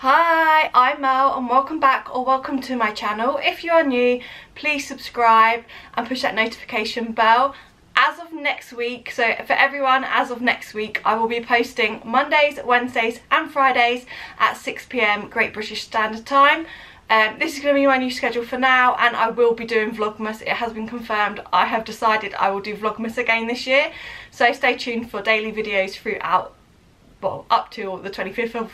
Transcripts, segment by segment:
Hi, I'm Mel and welcome back or welcome to my channel. If you are new, please subscribe and push that notification bell. As of next week, so for everyone, as of next week, I will be posting Mondays, Wednesdays and Fridays at 6 PM Great British Standard Time. This is going to be my new schedule for now, and I will be doing Vlogmas. It has been confirmed. I have decided I will do Vlogmas again this year. So stay tuned for daily videos throughout, well, up to the 25th of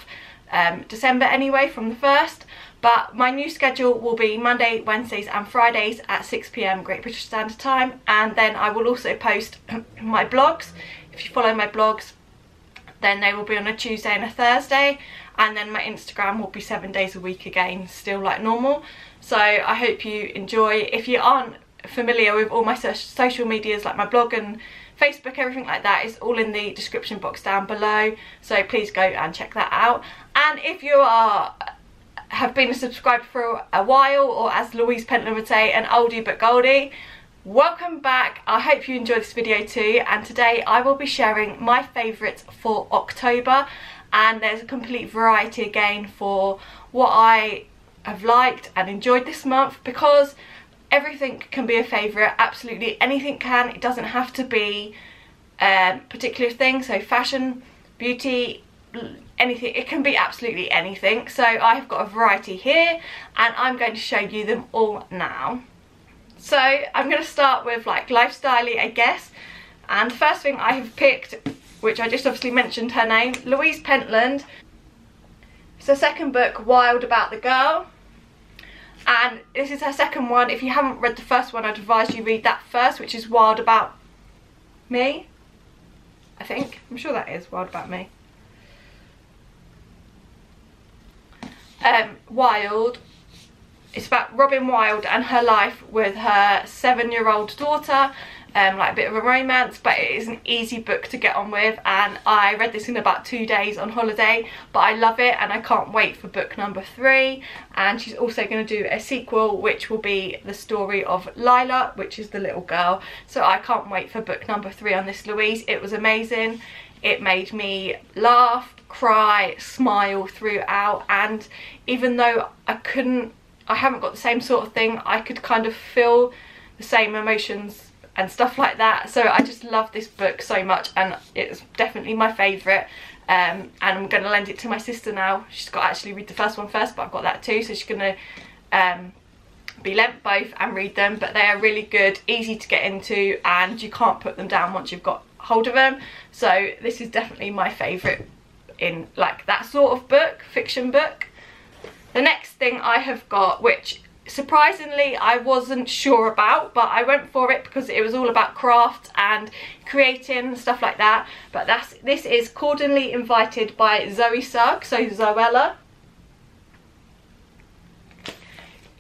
December anyway, from the 1st. But my new schedule will be Monday, Wednesdays and Fridays at 6 PM Great British Standard Time, and then I will also post my blogs. If you follow my blogs, then they will be on a Tuesday and a Thursday, and then my Instagram will be 7 days a week again, still like normal. So I hope you enjoy. If you aren't familiar with all my social medias, like my blog and Facebook, everything like that is all in the description box down below, so please go and check that out. And if you have been a subscriber for a while, or as Louise Pentland would say, an oldie but goldie, welcome back. I hope you enjoyed this video too, and today I will be sharing my favourites for October, and there's a complete variety again for what I have liked and enjoyed this month, because everything can be a favourite, absolutely anything can. It doesn't have to be a particular thing, so fashion, beauty, anything, it can be absolutely anything. So I've got a variety here and I'm going to show you them all now. So I'm going to start with like lifestyle-y, I guess, and the first thing I have picked, which I just obviously mentioned her name, Louise Pentland. It's her second book, Wild About the Girl. And this is her second one. If you haven't read the first one, I'd advise you read that first, which is Wild About Me, I think. I'm sure that is Wild About Me. Wild. It's about Robin Wilde and her life with her 7-year-old daughter. Like a bit of a romance, but it is an easy book to get on with, and I read this in about 2 days on holiday, but I love it and I can't wait for book number 3. And she's also going to do a sequel, which will be the story of Lila, which is the little girl. So I can't wait for book number 3 on this, Louise. It was amazing. It made me laugh, cry, smile throughout, and even though I haven't got the same sort of thing, I could kind of feel the same emotions and stuff like that. So I just love this book so much, and it's definitely my favourite, and I'm going to lend it to my sister now. She's got to actually read the first one first, but I've got that too, so she's going to be lent both and read them. But they are really good, easy to get into, and you can't put them down once you've got hold of them. So this is definitely my favourite in like that sort of book, fiction book. The next thing I have got, which surprisingly I wasn't sure about, but I went for it because it was all about crafts and creating and stuff like that, but this is Cordially Invited by Zoe Sugg, so Zoella.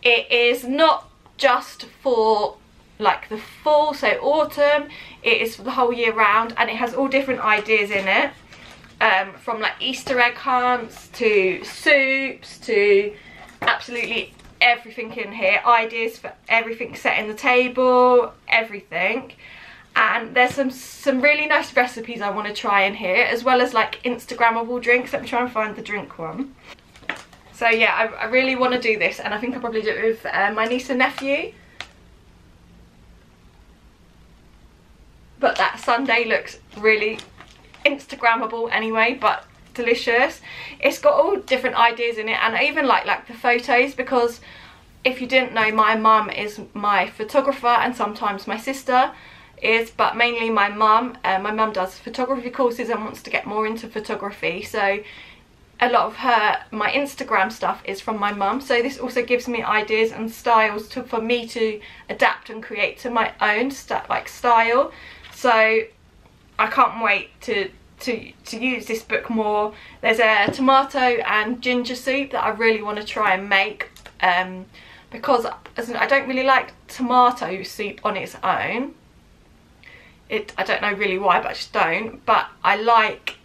It is not just for like the fall, so autumn, it is for the whole year round, and it has all different ideas in it, from like Easter egg hunts to soups to absolutely everything in here. Ideas for everything, setting the table, everything. And there's some really nice recipes I want to try in here, as well as like Instagrammable drinks. Let me try and find the drink one. So yeah, I really want to do this, and I think I'll probably do it with my niece and nephew. But that sundae looks really Instagrammable anyway, but delicious. It's got all different ideas in it, and I even like the photos, because if you didn't know, my mum is my photographer, and sometimes my sister is, but mainly my mum. My mum does photography courses and wants to get more into photography, so a lot of my Instagram stuff is from my mum. So this also gives me ideas and styles for me to adapt and create to my own style. So I can't wait to use this book more. There's a tomato and ginger soup that I really want to try and make, because I don't really like tomato soup on its own. I don't know really why, but I just don't. But I like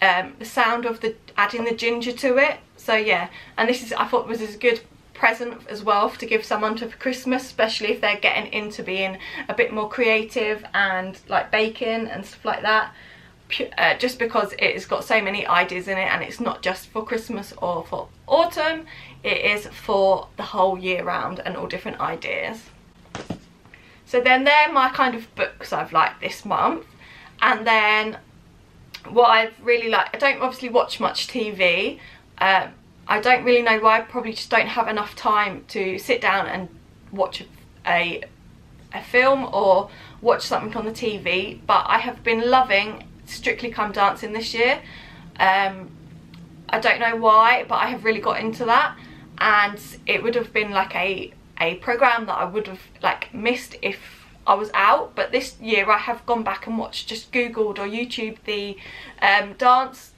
the sound of adding the ginger to it. So yeah, and this is, I thought, was a good present as well to give someone for Christmas, especially if they're getting into being a bit more creative and like baking and stuff like that. just because it's got so many ideas in it, and it's not just for Christmas or for autumn, it is for the whole year round and all different ideas. So then they're my kind of books I've liked this month. And then what I've really liked, I don't obviously watch much TV. I don't really know why, I probably just don't have enough time to sit down and watch a film or watch something on the TV, but I have been loving Strictly Come Dancing this year. I don't know why, but I have really got into that, and it would have been like a program that I would have like missed if I was out, but this year I have gone back and watched, just googled or YouTube the dancer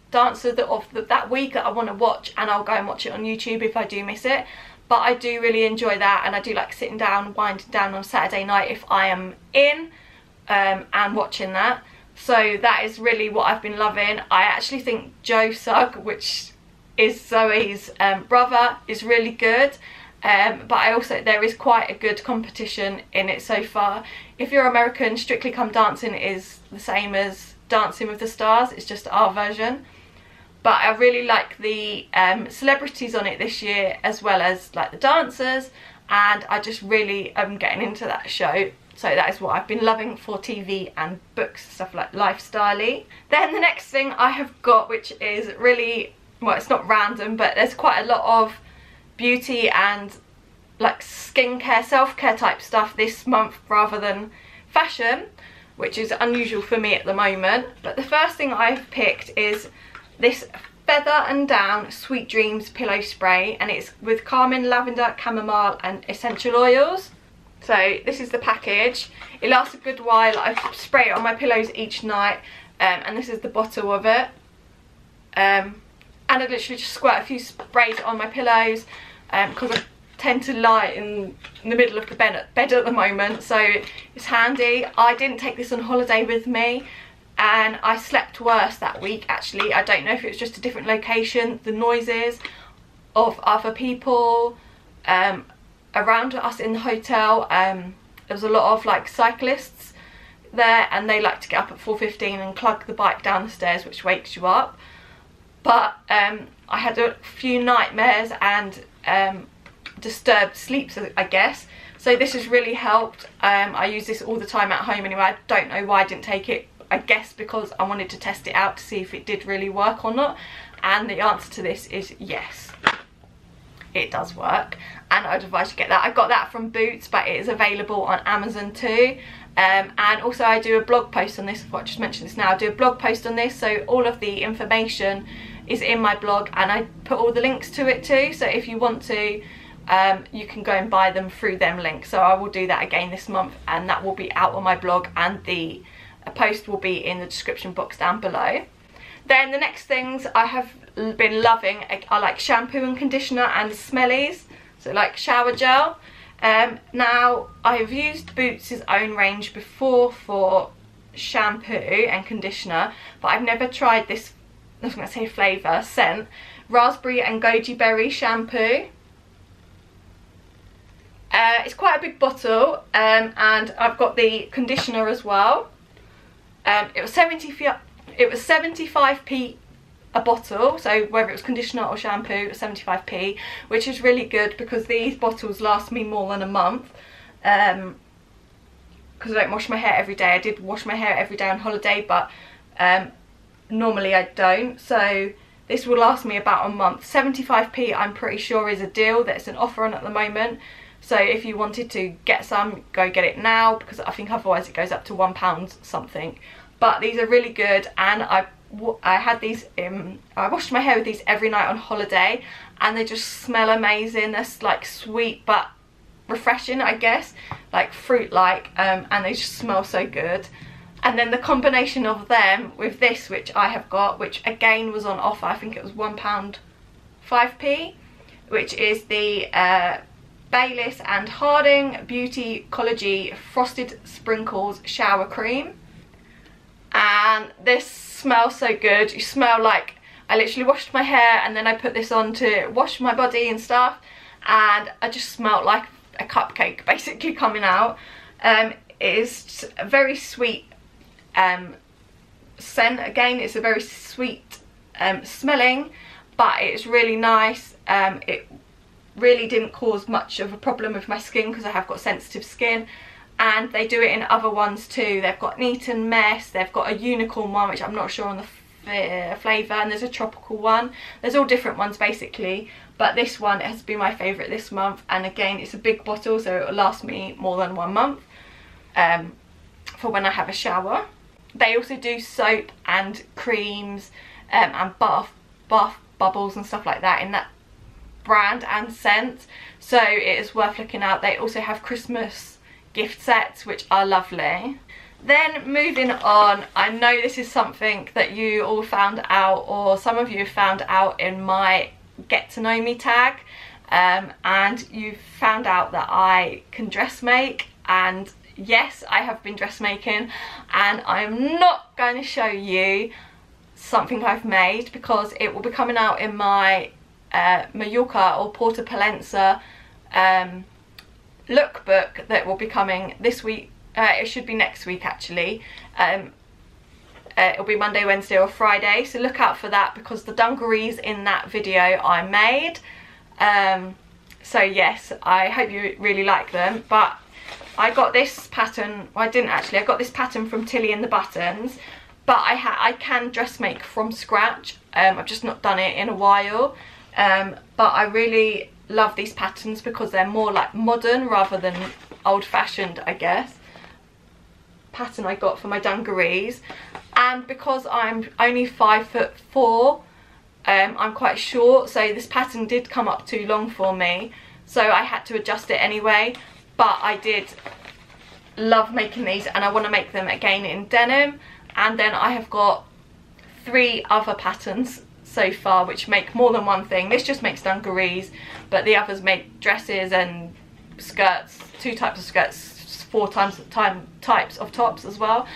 that week that I want to watch, and I'll go and watch it on YouTube if I do miss it. But I do really enjoy that, and I do like sitting down, winding down on Saturday night if I am in, and watching that. So that is really what I've been loving. I actually think Joe Sugg, which is Zoe's brother, is really good. But I also, there is quite a good competition in it so far. If you're American, Strictly Come Dancing is the same as Dancing with the Stars, it's just our version. But I really like the celebrities on it this year, as well as like the dancers, and I just really am getting into that show. So that is what I've been loving for TV and books, stuff like lifestyle-y. Then the next thing I have got, which is really, well, it's not random, but there's quite a lot of beauty and like skincare, self-care type stuff this month rather than fashion, which is unusual for me at the moment. But the first thing I've picked is this Feather and Down Sweet Dreams Pillow Spray, and it's with Carmin, Lavender, Chamomile and Essential Oils. So this is the package. It lasts a good while. I spray it on my pillows each night, and this is the bottle of it. And I literally just squirt a few sprays on my pillows, because I tend to lie in the middle of the bed at the moment, so it's handy. I didn't take this on holiday with me, and I slept worse that week actually. I don't know if it was just a different location, the noises of other people around us in the hotel. There was a lot of like cyclists there, and they like to get up at 4:15 and clug the bike down the stairs, which wakes you up. But I had a few nightmares and disturbed sleeps, I guess. So this has really helped. I use this all the time at home anyway. I don't know why I didn't take it. I guess because I wanted to test it out to see if it did really work or not, and the answer to this is yes, it does work, and I'd advise you get that. I got that from Boots, but it is available on Amazon too. And also I do a blog post on this. I just mentioned this now. I do a blog post on this, so all of the information is in my blog, and I put all the links to it too, so if you want to, you can go and buy them through them links. So I will do that again this month, and that will be out on my blog, and the a post will be in the description box down below. Then the next things I have been loving are like shampoo and conditioner and smellies, so like shower gel. Now I have used Boots' own range before for shampoo and conditioner, but I've never tried this, I was going to say flavour, scent, raspberry and goji berry shampoo. It's quite a big bottle, and I've got the conditioner as well. It was 75p a bottle, so whether it was conditioner or shampoo, it was 75p, which is really good because these bottles last me more than a month, because I don't wash my hair every day. I did wash my hair every day on holiday, but normally I don't, so this will last me about a month. 75p I'm pretty sure is a deal, that's an offer on at the moment. So if you wanted to get some, go get it now, because I think otherwise it goes up to £1 something. But these are really good, and I had these, I washed my hair with these every night on holiday, and they just smell amazing. They're like sweet but refreshing, I guess, like fruit-like, and they just smell so good. And then the combination of them with this, which I have got, which again was on offer, I think it was £1.5p, which is the Bayliss and Harding Beauty Cology Frosted Sprinkles Shower Cream, and this smells so good. You smell like, I literally washed my hair and then I put this on to wash my body and stuff, and I just smelled like a cupcake basically coming out. It is very sweet scent. Again, it's a very sweet smelling, but it's really nice. It really didn't cause much of a problem with my skin because I have got sensitive skin, and they do it in other ones too. They've got Neat and Mess, they've got a unicorn one which I'm not sure on the flavour, and there's a tropical one. There's all different ones basically, but this one has been my favourite this month, and again it's a big bottle so it'll last me more than 1 month for when I have a shower. They also do soap and creams and bath bubbles and stuff like that in that brand and scent, so it is worth looking out. They also have Christmas gift sets which are lovely. Then moving on, I know this is something that you all found out, or some of you found out in my Get to Know Me tag, and you found out that I can dress make, and yes, I have been dressmaking, and I'm not going to show you something I've made because it will be coming out in my Mallorca or Porta Polenza lookbook that will be coming this week. It should be next week actually. It'll be Monday, Wednesday or Friday, so look out for that because the dungarees in that video I made. So yes, I hope you really like them, but I got this pattern, well, I didn't actually, I got this pattern from Tilly and the Buttons, but I can dress make from scratch. I've just not done it in a while, but I really love these patterns because they're more like modern rather than old-fashioned, I guess. Pattern I got for my dungarees, and because I'm only 5'4", I'm quite short, so this pattern did come up too long for me, so I had to adjust it anyway. But I did love making these, and I want to make them again in denim. And then I have got 3 other patterns so far which make more than one thing. This just makes dungarees, but the others make dresses and skirts, 2 types of skirts, 4 types of tops as well.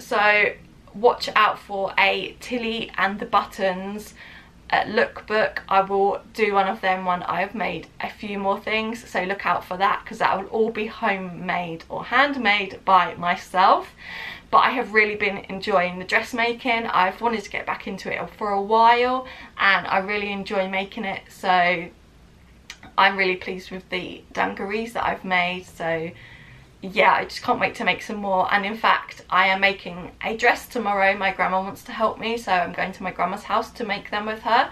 So watch out for a Tilly and the Buttons lookbook. I will do one of them when I've made a few more things, so look out for that because that will all be homemade or handmade by myself. But I have really been enjoying the dressmaking. I've wanted to get back into it for a while, and I really enjoy making it, so I'm really pleased with the dungarees that I've made. So yeah, I just can't wait to make some more. And in fact, I am making a dress tomorrow. My grandma wants to help me, so I'm going to my grandma's house to make them with her.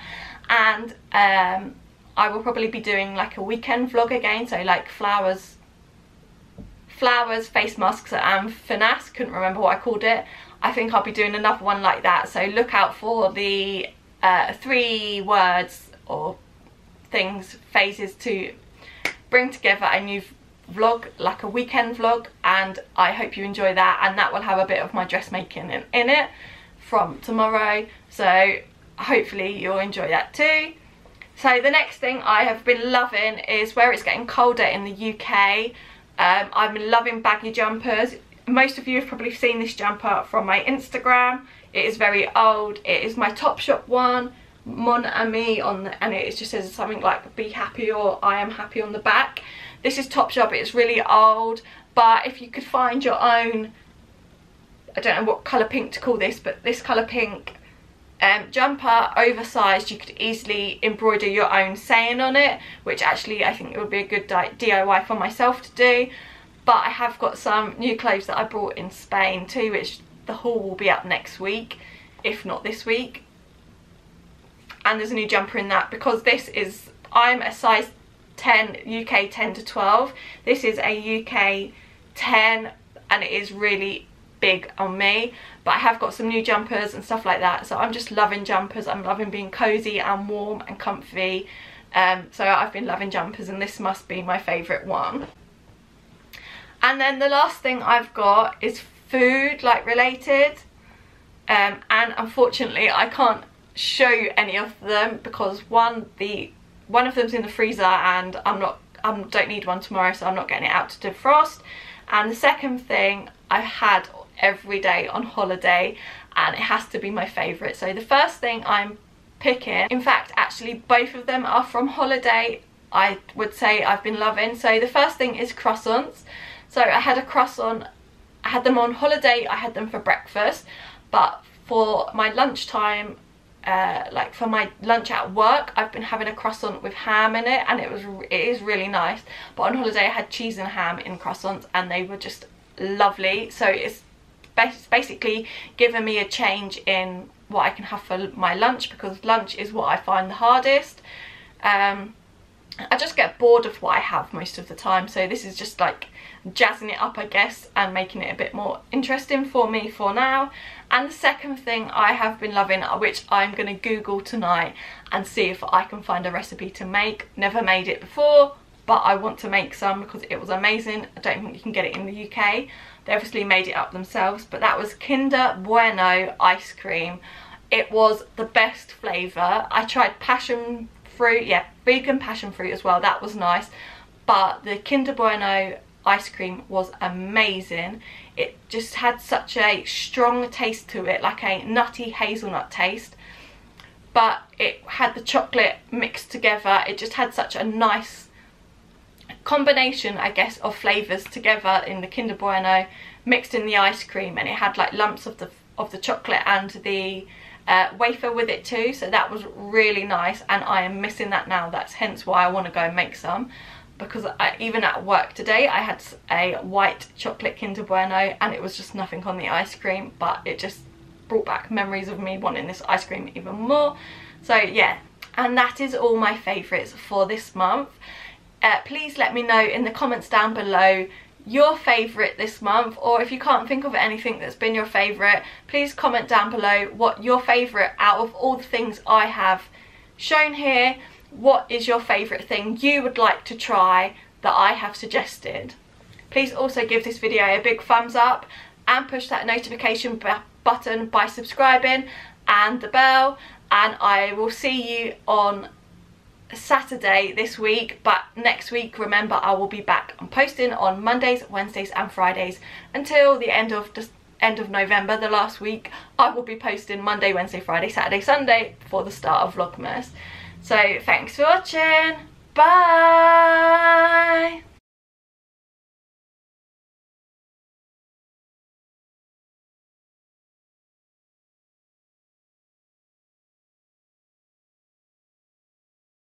And I will probably be doing like a weekend vlog again, so like flowers, face masks and finesse. Couldn't remember what I called it. I think I'll be doing another one like that, so look out for the 3 words or things, phases to bring together a new vlog, like a weekend vlog, and I hope you enjoy that. And that will have a bit of my dressmaking in it from tomorrow, so hopefully you'll enjoy that too. So the next thing I have been loving is where it's getting colder in the UK. I've been loving baggy jumpers. Most of you have probably seen this jumper from my Instagram. It is very old. It is my Topshop one, Mon Ami, on the, and it just says something like "Be happy" or "I am happy" on the back. This is Topshop. It's really old, but if you could find your own, I don't know what colour pink to call this, but this colour pink jumper, oversized, you could easily embroider your own saying on it, which actually I think it would be a good DIY for myself to do. But I have got some new clothes that I bought in Spain too, which the haul will be up next week, if not this week. And there's a new jumper in that because this is, I'm a size 10, UK 10 to 12. This is a UK 10 and it is really big on me, but I have got some new jumpers and stuff like that, so I'm just loving jumpers. I'm loving being cozy and warm and comfy, so I've been loving jumpers, and this must be my favourite one. And then the last thing I've got is food like related, and unfortunately I can't show you any of them because one of them's in the freezer and I don't need one tomorrow, so I'm not getting it out to defrost. And the second thing I've had every day on holiday, and it has to be my favourite. So the first thing I'm picking, in fact actually both of them are from holiday, I would say I've been loving. So the first thing is croissants. So I had them on holiday, I had them for breakfast, but for my lunchtime, like for my lunch at work, I've been having a croissant with ham in it, and it is really nice. But on holiday I had cheese and ham in croissants, and they were just lovely. So it's basically given me a change in what I can have for my lunch, because lunch is what I find the hardest. I just get bored of what I have most of the time, so this is just like jazzing it up, I guess, and making it a bit more interesting for me for now. And the second thing I have been loving, which I'm going to Google tonight and see if I can find a recipe to make. Never made it before, but I want to make some because it was amazing. I don't think you can get it in the UK. They obviously made it up themselves, but that was Kinder Bueno ice cream. It was the best flavour. I tried passion fruit, yeah, vegan passion fruit as well. That was nice, but the Kinder Bueno ice cream was amazing. It just had such a strong taste to it, like a nutty hazelnut taste, but it had the chocolate mixed together. It just had such a nice combination, I guess, of flavours together in the Kinder Bueno mixed in the ice cream, and it had like lumps of the chocolate and the wafer with it too, so that was really nice. And I am missing that now. That's hence why I want to go and make some, because even at work today I had a white chocolate Kinder Bueno and it was just nothing on the ice cream, but it just brought back memories of me wanting this ice cream even more. So yeah, and that is all my favourites for this month. Please let me know in the comments down below your favourite this month, or if you can't think of anything that's been your favourite, please comment down below what your favourite out of all the things I have shown here. What is your favourite thing you would like to try that I have suggested? Please also give this video a big thumbs up and push that notification button by subscribing and the bell, and I will see you on Saturday this week. But next week, remember, I will be back. I'm posting on Mondays, Wednesdays and Fridays until the end of November, the last week. I will be posting Monday, Wednesday, Friday, Saturday, Sunday before the start of Vlogmas. So thanks for watching. Bye.